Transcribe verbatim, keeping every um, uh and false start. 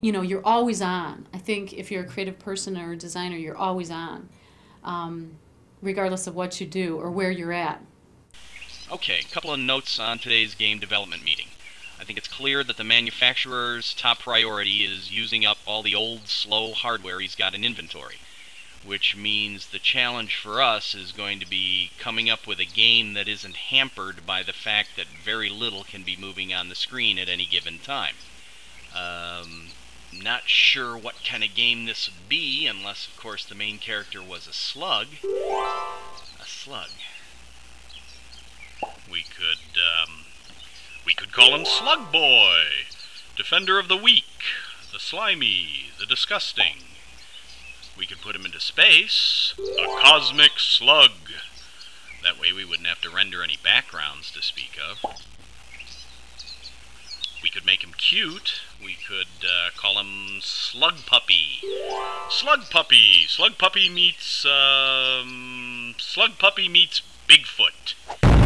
you know, you're always on. I think if you're a creative person or a designer, you're always on, um, regardless of what you do or where you're at. Okay, a couple of notes on today's game development meeting. I think it's clear that the manufacturer's top priority is using up all the old, slow hardware he's got in inventory, which means the challenge for us is going to be coming up with a game that isn't hampered by the fact that very little can be moving on the screen at any given time. Um, not sure what kind of game this would be, unless, of course, the main character was a slug. A slug. We could, um... We could call him Slug Boy, Defender of the Weak, the Slimy, the Disgusting. We could put him into space, a Cosmic Slug. That way we wouldn't have to render any backgrounds to speak of. We could make him cute. We could uh, call him Slug Puppy. Slug Puppy! Slug Puppy meets, um... Slug Puppy meets Bigfoot.